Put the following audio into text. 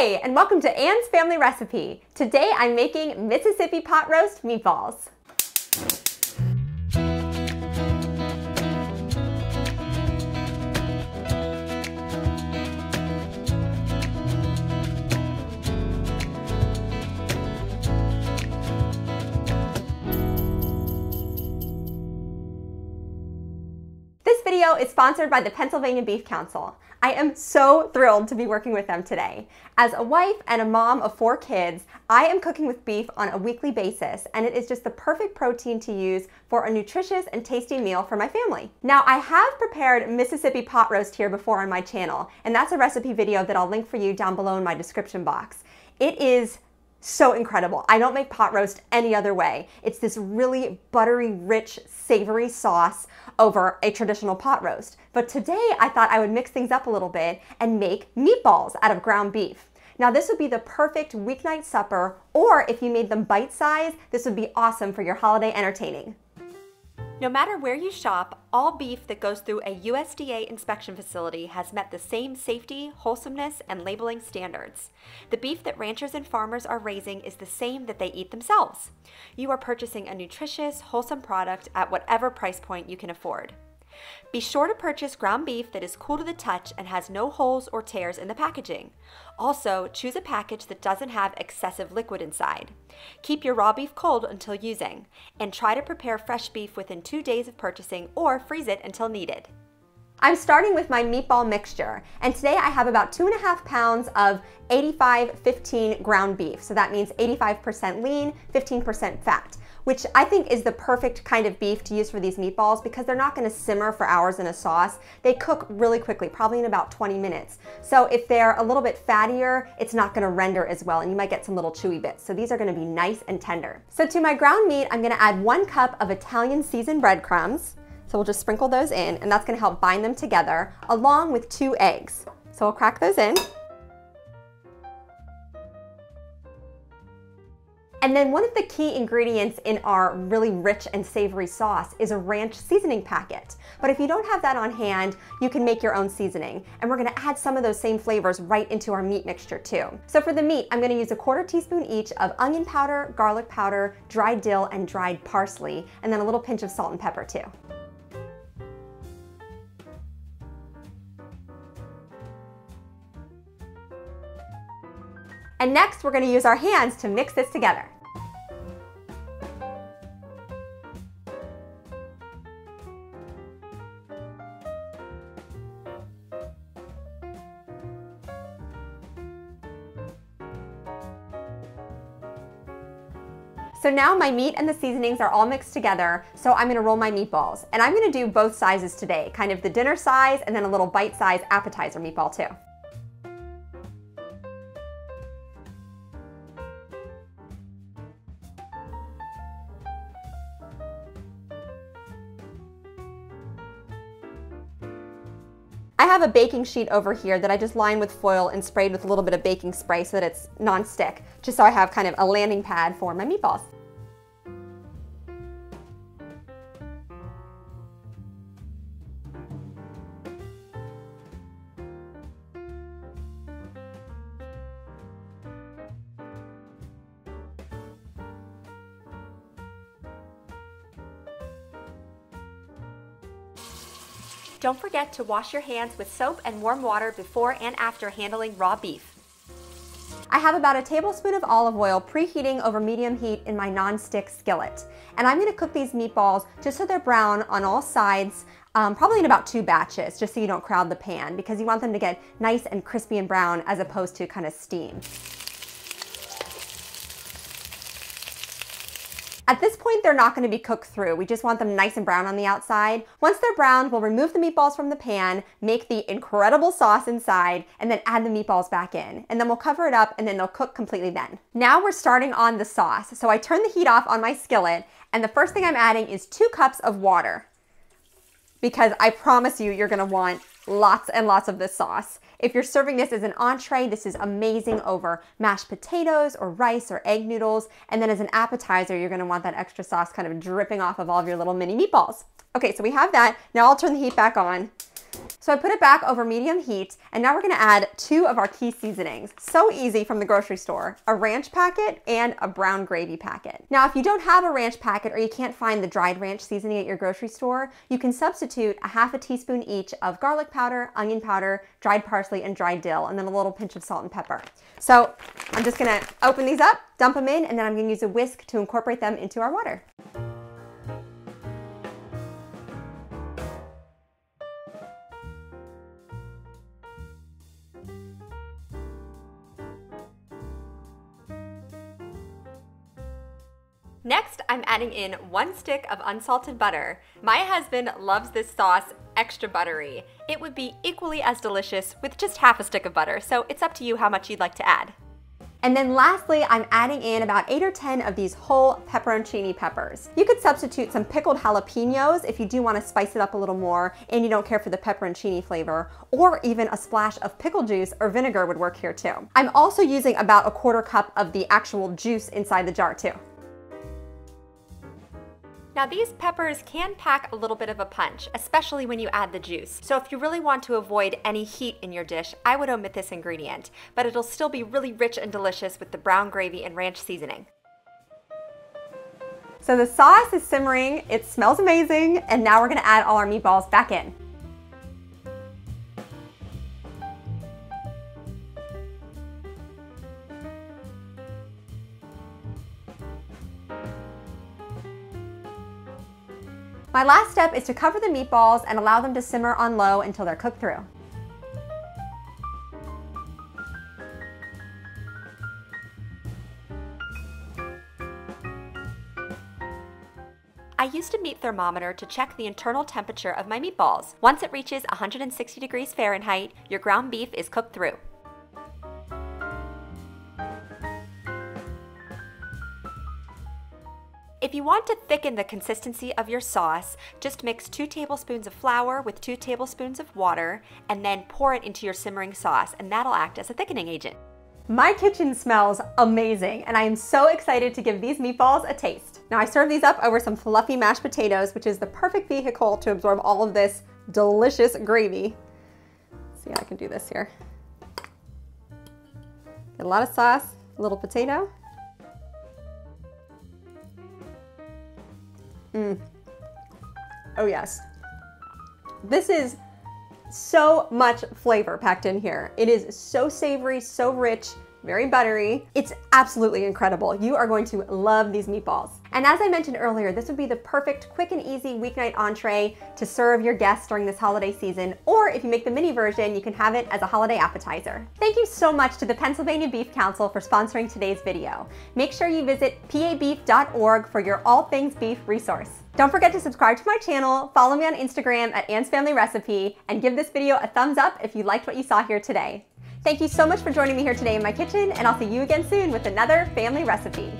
Hey, and welcome to Anne's Family Recipe. Today I'm making Mississippi pot roast meatballs. This video is sponsored by the Pennsylvania Beef Council. I am so thrilled to be working with them today. As a wife and a mom of four kids, I am cooking with beef on a weekly basis, and it is just the perfect protein to use for a nutritious and tasty meal for my family. Now, I have prepared Mississippi pot roast here before on my channel, and that's a recipe video that I'll link for you down below in my description box. It is so incredible. I don't make pot roast any other way. It's this really buttery, rich, savory sauce over a traditional pot roast. But today I thought I would mix things up a little bit and make meatballs out of ground beef. Now this would be the perfect weeknight supper, or if you made them bite-sized, this would be awesome for your holiday entertaining. No matter where you shop, all beef that goes through a USDA inspection facility has met the same safety, wholesomeness, and labeling standards. The beef that ranchers and farmers are raising is the same that they eat themselves. You are purchasing a nutritious, wholesome product at whatever price point you can afford. Be sure to purchase ground beef that is cool to the touch and has no holes or tears in the packaging. Also, choose a package that doesn't have excessive liquid inside. Keep your raw beef cold until using, and try to prepare fresh beef within 2 days of purchasing or freeze it until needed. I'm starting with my meatball mixture, and today I have about 2.5 pounds of 85-15 ground beef. So that means 85% lean, 15% fat, which I think is the perfect kind of beef to use for these meatballs because they're not gonna simmer for hours in a sauce. They cook really quickly, probably in about 20 minutes. So if they're a little bit fattier, it's not gonna render as well and you might get some little chewy bits. So these are gonna be nice and tender. So to my ground meat, I'm gonna add 1 cup of Italian seasoned breadcrumbs. So we'll just sprinkle those in, and that's gonna help bind them together, along with 2 eggs. So we'll crack those in. And then one of the key ingredients in our really rich and savory sauce is a ranch seasoning packet. But if you don't have that on hand, you can make your own seasoning. And we're gonna add some of those same flavors right into our meat mixture too. So for the meat, I'm gonna use 1/4 teaspoon each of onion powder, garlic powder, dried dill, and dried parsley, and then a little pinch of salt and pepper too. And next, we're gonna use our hands to mix this together. So now my meat and the seasonings are all mixed together, so I'm gonna roll my meatballs. And I'm gonna do both sizes today, kind of the dinner size and then a little bite-sized appetizer meatball too. I have a baking sheet over here that I just lined with foil and sprayed with a little bit of baking spray so that it's nonstick, just so I have kind of a landing pad for my meatballs. Don't forget to wash your hands with soap and warm water before and after handling raw beef. I have about 1 tablespoon of olive oil preheating over medium heat in my non-stick skillet. And I'm gonna cook these meatballs just so they're brown on all sides, probably in about 2 batches, just so you don't crowd the pan, because you want them to get nice and crispy and brown as opposed to kind of steam. At this point, they're not gonna be cooked through. We just want them nice and brown on the outside. Once they're browned, we'll remove the meatballs from the pan, make the incredible sauce inside, and then add the meatballs back in. And then we'll cover it up and then they'll cook completely then. Now we're starting on the sauce. So I turn the heat off on my skillet, and the first thing I'm adding is 2 cups of water, because I promise you, you're gonna want lots and lots of this sauce. If you're serving this as an entree, this is amazing over mashed potatoes or rice or egg noodles. And then as an appetizer, you're gonna want that extra sauce kind of dripping off of all of your little mini meatballs. Okay, so we have that. Now I'll turn the heat back on So I put it back over medium heat, and now we're gonna add two of our key seasonings. So easy from the grocery store, a ranch packet and a brown gravy packet. Now, if you don't have a ranch packet or you can't find the dried ranch seasoning at your grocery store, you can substitute a half a teaspoon each of garlic powder, onion powder, dried parsley, and dried dill, and then a little pinch of salt and pepper. So I'm just gonna open these up, dump them in, and then I'm gonna use a whisk to incorporate them into our water. Next, I'm adding in 1 stick of unsalted butter. My husband loves this sauce extra buttery. It would be equally as delicious with just half a stick of butter, so it's up to you how much you'd like to add. And then lastly, I'm adding in about 8 or 10 of these whole pepperoncini peppers. You could substitute some pickled jalapenos if you do want to spice it up a little more and you don't care for the pepperoncini flavor, or even a splash of pickle juice or vinegar would work here too. I'm also using about 1/4 cup of the actual juice inside the jar too. Now these peppers can pack a little bit of a punch, especially when you add the juice. So if you really want to avoid any heat in your dish, I would omit this ingredient, but it'll still be really rich and delicious with the brown gravy and ranch seasoning. So the sauce is simmering, it smells amazing, and now we're gonna add all our meatballs back in. My last step is to cover the meatballs and allow them to simmer on low until they're cooked through. I used a meat thermometer to check the internal temperature of my meatballs. Once it reaches 160 degrees Fahrenheit, your ground beef is cooked through. If you want to thicken the consistency of your sauce, just mix 2 tablespoons of flour with 2 tablespoons of water and then pour it into your simmering sauce, and that'll act as a thickening agent. My kitchen smells amazing, and I am so excited to give these meatballs a taste. Now I serve these up over some fluffy mashed potatoes, which is the perfect vehicle to absorb all of this delicious gravy. Let's see how I can do this here. Get a lot of sauce, a little potato. Oh yes. This is so much flavor packed in here. It is so savory, so rich, very buttery. It's absolutely incredible. You are going to love these meatballs. And as I mentioned earlier, this would be the perfect quick and easy weeknight entree to serve your guests during this holiday season, or if you make the mini version, you can have it as a holiday appetizer. Thank you so much to the Pennsylvania Beef Council for sponsoring today's video. Make sure you visit PAbeef.org for your all things beef resource. Don't forget to subscribe to my channel, follow me on Instagram at Anne's Family Recipe, and give this video a thumbs up if you liked what you saw here today. Thank you so much for joining me here today in my kitchen, and I'll see you again soon with another family recipe.